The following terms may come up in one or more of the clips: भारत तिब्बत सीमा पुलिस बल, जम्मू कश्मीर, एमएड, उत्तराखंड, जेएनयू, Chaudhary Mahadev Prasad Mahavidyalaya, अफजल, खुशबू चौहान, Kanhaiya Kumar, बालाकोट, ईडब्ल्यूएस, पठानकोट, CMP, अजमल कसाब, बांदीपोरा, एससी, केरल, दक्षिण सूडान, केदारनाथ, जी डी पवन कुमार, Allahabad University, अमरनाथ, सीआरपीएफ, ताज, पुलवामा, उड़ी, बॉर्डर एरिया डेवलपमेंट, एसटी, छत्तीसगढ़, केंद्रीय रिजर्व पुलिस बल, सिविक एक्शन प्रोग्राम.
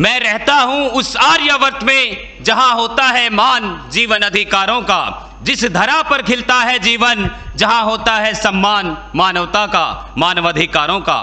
मैं रहता हूं उस आर्यावर्त में जहां होता है मान जीवन अधिकारों का, जिस धरा पर खिलता है जीवन, जहां होता है सम्मान मानवता का, मानवाधिकारों का।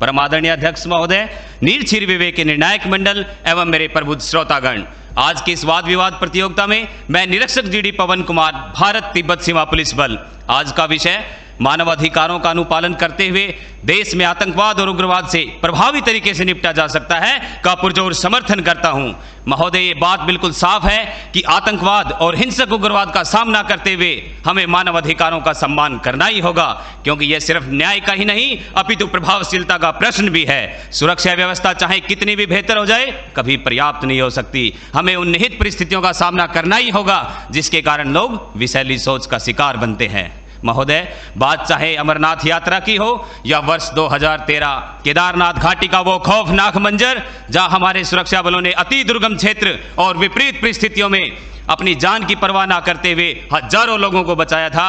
परम आदरणीय अध्यक्ष महोदय, नील क्षीर विवेक निर्णायक मंडल एवं मेरे प्रबुद्ध श्रोतागण, आज के इस वाद विवाद प्रतियोगिता में मैं निरीक्षक जी डी पवन कुमार, भारत तिब्बत सीमा पुलिस बल। आज का विषय मानवाधिकारों का अनुपालन करते हुए देश में आतंकवाद और उग्रवाद से प्रभावी तरीके से निपटा जा सकता है का पुरजोर समर्थन करता हूं। महोदय, ये बात बिल्कुल साफ है कि आतंकवाद और हिंसक उग्रवाद का सामना करते हुए हमें मानवाधिकारों का सम्मान करना ही होगा, क्योंकि यह सिर्फ न्याय का ही नहीं अपितु प्रभावशीलता का प्रश्न भी है। सुरक्षा व्यवस्था चाहे कितनी भी बेहतर हो जाए, कभी पर्याप्त नहीं हो सकती। हमें उन निहित परिस्थितियों का सामना करना ही होगा जिसके कारण लोग विषैली सोच का शिकार बनते हैं। महोदय, बात चाहे अमरनाथ यात्रा की हो या वर्ष 2013 केदारनाथ घाटी का वो खौफनाक मंजर जहां हमारे सुरक्षा बलों ने अति दुर्गम क्षेत्र और विपरीत परिस्थितियों में अपनी जान की परवाह ना करते हुए हजारों लोगों को बचाया था,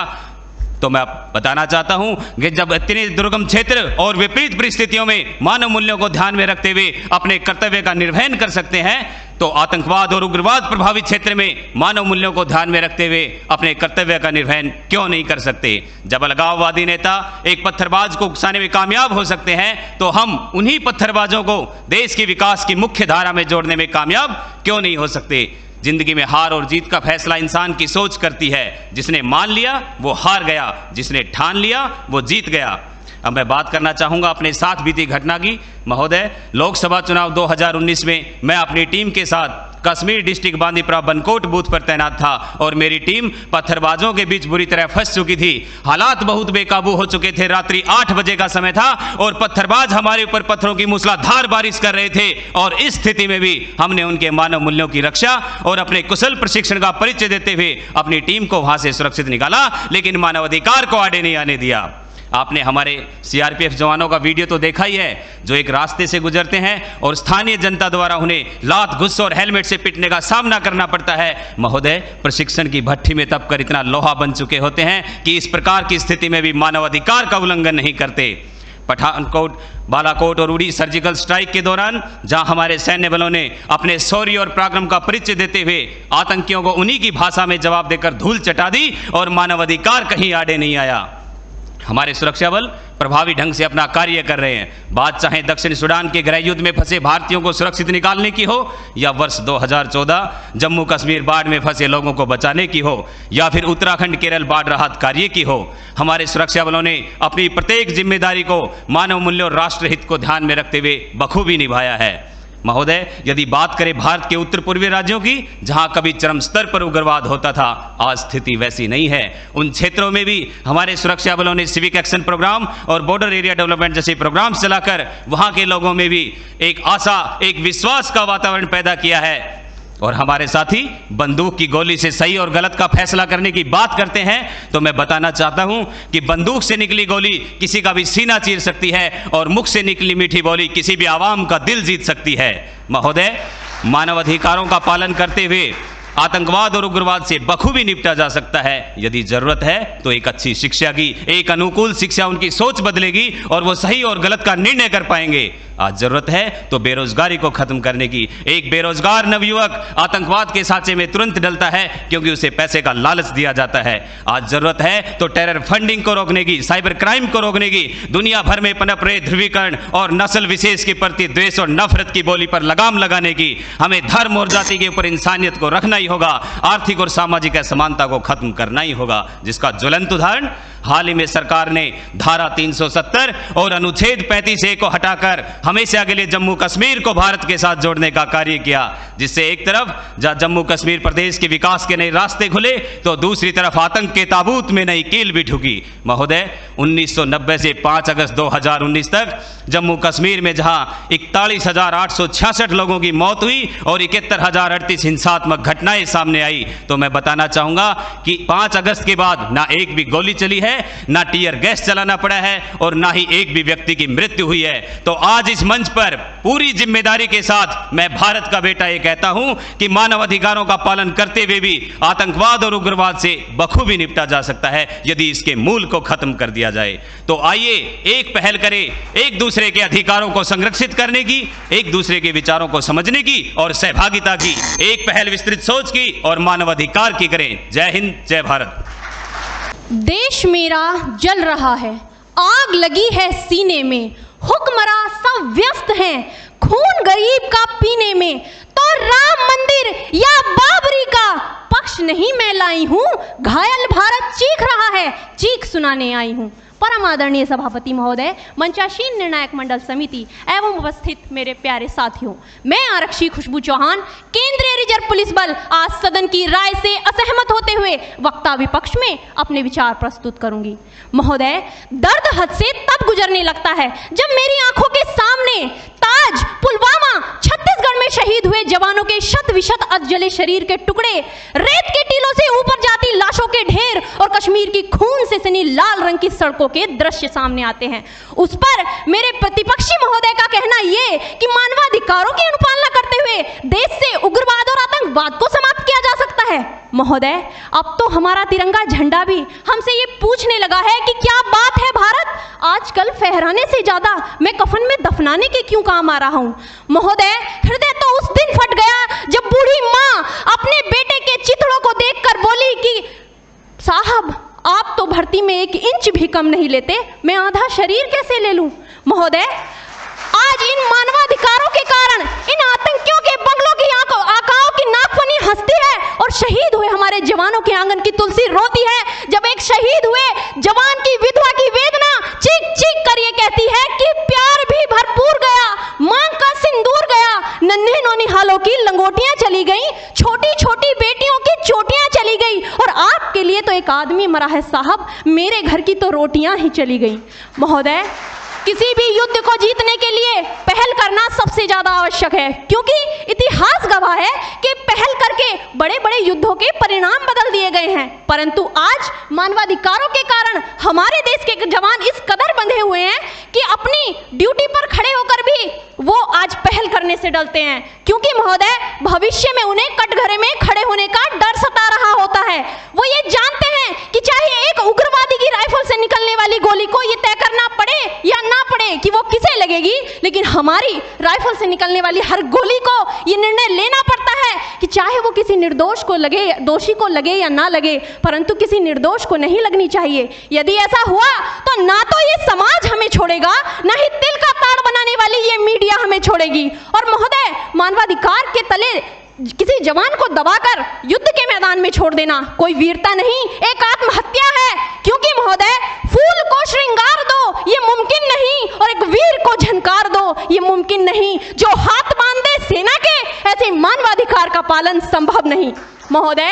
तो मैं बताना चाहता हूं कि जब इतने दुर्गम क्षेत्र और विपरीत परिस्थितियों में मानव मूल्यों को ध्यान में रखते हुए अपने कर्तव्य का निर्वहन कर सकते हैं, तो आतंकवाद और उग्रवाद प्रभावित क्षेत्र में मानव मूल्यों को ध्यान में रखते हुए अपने कर्तव्य का निर्वहन क्यों नहीं कर सकते? जब अलगाववादी नेता एक पत्थरबाज को उकसाने में कामयाब हो सकते हैं, तो हम उन्हीं पत्थरबाजों को देश के विकास की मुख्य धारा में जोड़ने में कामयाब क्यों नहीं हो सकते? जिंदगी में हार और जीत का फैसला इंसान की सोच करती है। जिसने मान लिया वो हार गया, जिसने ठान लिया वो जीत गया। अब मैं बात करना चाहूंगा अपने साथ बीती घटना की। महोदय, लोकसभा चुनाव 2019 में मैं अपनी टीम के साथ कश्मीर डिस्ट्रिक्ट बांदीपोरा बनकोट बूथ पर तैनात था और मेरी टीम पत्थरबाजों के बीच बुरी तरह फंस चुकी थी। हालात बहुत बेकाबू हो चुके थे। रात्रि 8 बजे का समय था और पत्थरबाज हमारे ऊपर पत्थरों की मूसलाधार बारिश कर रहे थे, और इस स्थिति में भी हमने उनके मानव मूल्यों की रक्षा और अपने कुशल प्रशिक्षण का परिचय देते हुए अपनी टीम को वहां से सुरक्षित निकाला, लेकिन मानवाधिकार को आड़े नहीं आने दिया। आपने हमारे सीआरपीएफ जवानों का वीडियो तो देखा ही है, जो एक रास्ते से गुजरते हैं और स्थानीय जनता द्वारा उन्हें लात, गुस्सा और हेलमेट से पीटने का सामना करना पड़ता है। महोदय, प्रशिक्षण की भट्टी में तपकर इतना लोहा बन चुके होते हैं कि इस प्रकार की स्थिति में भी मानवाधिकार का उल्लंघन नहीं करते। पठानकोट, बालाकोट और उड़ी सर्जिकल स्ट्राइक के दौरान जहां हमारे सैन्य बलों ने अपने शौर्य और पराक्रम का परिचय देते हुए आतंकियों को उन्हीं की भाषा में जवाब देकर धूल चटा दी और मानवाधिकार कहीं आड़े नहीं आया। हमारे सुरक्षा बल प्रभावी ढंग से अपना कार्य कर रहे हैं। बात चाहे दक्षिण सूडान के गृह युद्ध में फंसे भारतीयों को सुरक्षित निकालने की हो या वर्ष 2014 जम्मू कश्मीर बाढ़ में फंसे लोगों को बचाने की हो या फिर उत्तराखंड केरल बाढ़ राहत कार्य की हो, हमारे सुरक्षा बलों ने अपनी प्रत्येक जिम्मेदारी को मानव मूल्य और राष्ट्र हित को ध्यान में रखते हुए बखूबी निभाया है। महोदय, यदि बात करें भारत के उत्तर पूर्वी राज्यों की, जहां कभी चरम स्तर पर उग्रवाद होता था, आज स्थिति वैसी नहीं है। उन क्षेत्रों में भी हमारे सुरक्षा बलों ने सिविक एक्शन प्रोग्राम और बॉर्डर एरिया डेवलपमेंट जैसे प्रोग्राम चलाकर वहां के लोगों में भी एक आशा, एक विश्वास का वातावरण पैदा किया है। और हमारे साथी बंदूक की गोली से सही और गलत का फैसला करने की बात करते हैं, तो मैं बताना चाहता हूं कि बंदूक से निकली गोली किसी का भी सीना चीर सकती है और मुख से निकली मीठी बोली किसी भी आवाम का दिल जीत सकती है। महोदय, मानवाधिकारों का पालन करते हुए आतंकवाद और उग्रवाद से बखूबी निपटा जा सकता है। यदि जरूरत है तो एक अच्छी शिक्षा की, एक अनुकूल शिक्षा उनकी सोच बदलेगी और वो सही और गलत का निर्णय कर पाएंगे। आज जरूरत है तो बेरोजगारी को खत्म करने की। एक बेरोजगार नवयुवक आतंकवाद के सांचे में तुरंत डलता है क्योंकि उसे पैसे का लालच दिया जाता है। आज जरूरत है तो टेरर फंडिंग को रोकने की, साइबर क्राइम को रोकने की, दुनिया भर में पनप रहे ध्रुवीकरण और नस्ल विशेष के प्रति द्वेष और नफरत की बोली पर लगाम लगाने की। हमें धर्म और जाति के ऊपर इंसानियत को रखना ही होगा। आर्थिक और सामाजिक असमानता को खत्म करना ही होगा, जिसका ज्वलंत उदाहरण हाल ही में सरकार ने धारा 370 और अनुच्छेद 35A को हटाकर हमेशा के लिए जम्मू कश्मीर को भारत के साथ जोड़ने का कार्य किया, जिससे एक तरफ जम्मू कश्मीर प्रदेश के विकास के नए रास्ते खुले तो दूसरी तरफ आतंक के ताबूत में नई कील भी ठुकी। महोदय, 1990 से 5 अगस्त 2019 तक जम्मू कश्मीर में जहां 41,866 लोगों की मौत हुई और 71,038 हिंसात्मक घटनाएं सामने आई, तो मैं बताना चाहूंगा कि 5 अगस्त के बाद ना एक भी गोली चली है है, ना टीयर गैस चलाना पड़ा है और ना ही एक भी व्यक्ति की मृत्यु हुई है। तो आज इस मंच पर पूरी जिम्मेदारी के साथ मैं भारत का बेटा ये कहता हूं कि मानवाधिकारों का पालन करते हुए भी आतंकवाद और उग्रवाद से बखूबी निपटा जा सकता है यदि इसके मूल को खत्म कर दिया जाए। तो आइए एक पहल करें एक दूसरे के अधिकारों को संरक्षित करने की, एक दूसरे के विचारों को समझने की और सहभागिता की, एक पहल विस्तृत सोच की और मानवाधिकार की करें। जय हिंद, जय भारत। देश मेरा जल रहा है, आग लगी है सीने में, हुक्मरां सब व्यस्त हैं खून गरीब का पीने में, तो राम मंदिर या बाबरी का पक्ष नहीं मैं लाई हूँ, घायल भारत चीख रहा है चीख सुनाने आई हूँ। परम आदरणीय सभापति महोदय, मंचासीन निर्णायक मंडल समिति एवं उपस्थित मेरे प्यारे साथियों, मैं आरक्षी खुशबू चौहान केंद्रीय रिजर्व पुलिस बल आज सदन की राय से असहमत होते हुए वक्ता विपक्ष में अपने विचार प्रस्तुत करूंगी। महोदय, दर्द हद से तब गुजरने लगता है जब मेरी आंखों के सामने ताज, पुलवामा, छत्तीसगढ़ में शहीद हुए जवानों के शत विशत अधजले शरीर के टुकड़े, रेत के टीलों से ऊपर जाती लाशों के ढेर और कश्मीर की खून से सनी लाल रंग की सड़कों के दृश्य सामने आते हैं। उस पर मेरे प्रतिपक्षी महोदय का कहना ये कि मानवाधिकारों की अनुपालना करते हुए देश से उग्रवाद और आतंकवाद को समाप्त किया जा सकता है। महोदय, अब तो हमारा तिरंगा झंडा भी हमसे ये पूछने लगा है कि क्या बात है भारत, आजकल फहराने से ज्यादा मैं कफन में दफनाने के क्यों काम आ रहा हूं। महोदय, हृदय तो उस दिन फट गया जब बूढ़ी माँ अपने बेटे के चिथड़ों को देखकर बोली कि साहब आप तो भर्ती में एक इंच भी कम नहीं लेते, मैं आधा शरीर कैसे ले लूं। महोदय, आज इन मानवाधिकारों के कारण इन आतंकियों के बंगलों की आकाओं की नाकफनी हंसती है और शहीद हुए हमारे जवानों के आंगन की तुलसी रोती है जब एक शहीद हुए जवान की विधवा की वेदना चीख चीख कर ये कहती है कि प्यार भी भरपूर गया, मांग का सिंदूर गया, नन्हे नौनिहालों की लंगोटियां चली गई, छोटी छोटी बेटियों की चोटियां चली गई और आपके लिए तो एक आदमी मरा है साहब, मेरे घर की तो रोटियां ही चली गई। महोदय, किसी भी युद्ध को जीतने के लिए पहल करना सबसे ज्यादा आवश्यक है क्योंकि इतिहास गवाह है कि पहल करके बड़े-बड़े युद्धों के परिणाम बदल दिए गए हैं, परंतु आज मानवाधिकारों के कारण हमारे देश के जवान इस कदर बंधे हुए हैं कि अपनी ड्यूटी पर खड़े होकर भी वो आज पहल करने से डरते हैं क्योंकि महोदय भविष्य में उन्हें कटघरे में खड़े होने का डर सता रहा होता है। वो ये जानते हैं कि चाहे एक उग्रवादी की राइफल से निकलने वाली गोली को ये तय करना पड़े या ना पड़े कि वो किसे लगेगी, लेकिन हमारी राइफल से निकलने वाली हर गोली को ये निर्णय लेना पड़ता है कि चाहे वो किसी निर्दोष को लगे, दोषी को लगे या ना लगे, परंतु किसी निर्दोष को नहीं लगनी चाहिए। यदि ऐसा हुआ तो ना तो ये समाज हमें छोड़ेगा, ना ही तिल का ताड़ बनाने वाली ये मीडिया हमें छोड़ेगी। और महोदय, मानवाधिकार के तले किसी जवान को दबाकर युद्ध के मैदान में छोड़ देना कोई वीरता नहीं, एक आत्महत्या है क्योंकि महोदय फूल को श्रृंगार दो ये मुमकिन नहीं और एक वीर को झनकार दो ये मुमकिन नहीं, जो हाथ बांधे सेना के ऐसे मानवाधिकार का पालन संभव नहीं। महोदय,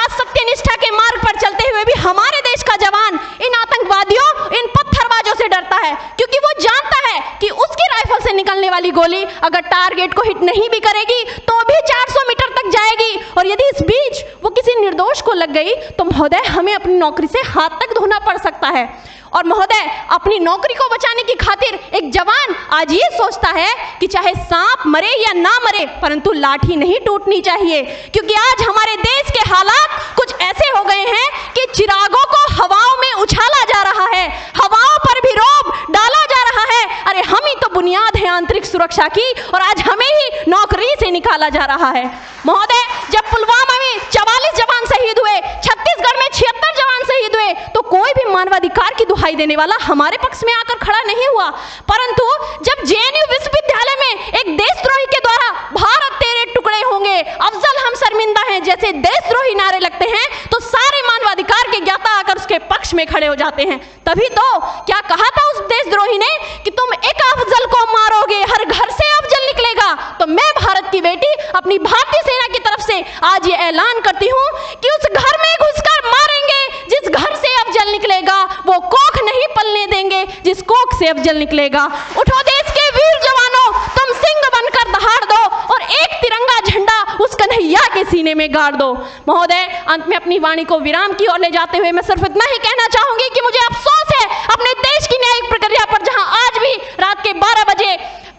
आज सत्यनिष्ठा के मार्ग पर चलते हुए भी हमारे देश का जवान इन आतंकवादियों, इन पत्थरबाजों से डरता है क्योंकि वो जानता है कि उसकी राइफल से निकलने वाली गोली अगर टारगेट को हिट नहीं भी करेगी तो भी 400 मीटर तक जाएगी और यदि इस बीच वो किसी निर्दोष को लग गई तो महोदय हमें अपनी नौकरी से हाथ तक धोना पड़ सकता है। और महोदय, अपनी नौकरी को बचाने की खातिर एक जवान आज ये सोचता है कि चाहे सांप मरे या ना मरे परंतु लाठी नहीं टूटनी चाहिए क्योंकि आज हमारे देश के हालात कुछ ऐसे हो गए हैं कि चिरागों को हवाओं में उछाला जा रहा है, हवाओं पर भी रोब डाला जा रहा है। अरे हम ही तो बुनियाद है आंतरिक सुरक्षा की और आज हमें ही नौकरी से निकाला जा रहा है। महोदय, जब पुलवामा में 44 जवान शहीद हुए, छत्तीसगढ़ में 76 जवान शहीद हुए, तो कोई भी मानवाधिकार की दुहाई देने वाला हमारे पक्ष में आकर खड़ा नहीं हुआ, परंतु जब जेएनयू विश्वविद्यालय में एक देशद्रोही के द्वारा भारत तेरे टुकड़े होंगे, अफजल हम शर्मिंदा हैं जैसे देशद्रोही नारे लगते हैं तो सारे मानवाधिकार के ज्ञाता आकर उसके पक्ष में खड़े हो जाते हैं। तभी तो क्या कहा था उस देशद्रोही ने कि तुम एक अफजल को मारोगे हर घर से अफजल निकलेगा। तो मैं भारत की बेटी अपनी भारतीय सेना की तरफ से आज ये ऐलान करती हूँ कि उस घर में घुसकर मारेंगे जिस घर से अफजल निकलेगा, वो कोख नहीं पलने देंगे जिस कोख से अफजल निकलेगा। उठो देश के वीर जवानों, तुम सिंह बनकर दहाड़ दो और एक तिरंगा झंडा उस कन्हैया के सीने कचरे में गाड़ दो। महोदय, अंत में अपनी वाणी को विराम की ओर ले जाते हुए मैं सिर्फ इतना ही कहना चाहूंगी कि मुझे अफसोस है अपने देश की न्यायिक प्रक्रिया पर, जहां आज भी रात के 12 बजे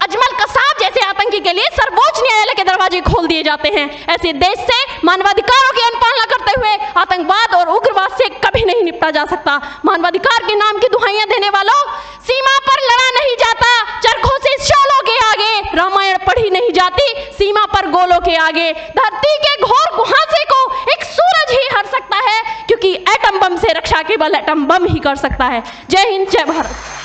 अजमल कसाब जैसे आतंकी के लिए सर्वोच्च न्यायालय के दरवाजे खोल दिए जाते हैं। ऐसे देश से मानवाधिकारों की अनुपालना करते हुए आतंकवाद और उग्रवाद से कभी नहीं निपटा जा सकता। मानवाधिकार के नाम की दुहाइयां देने वालों, सीमा पर लड़ा नहीं जाता चरखों से शोलों के आगे, रामायण पढ़ी नहीं जाती सीमा पर गोलों के आगे। धरती के घोर गुहासे को एक सूरज ही हर सकता है, क्योंकि एटम बम से रक्षा केवल एटम बम ही कर सकता है। जय हिंद, जय भारत।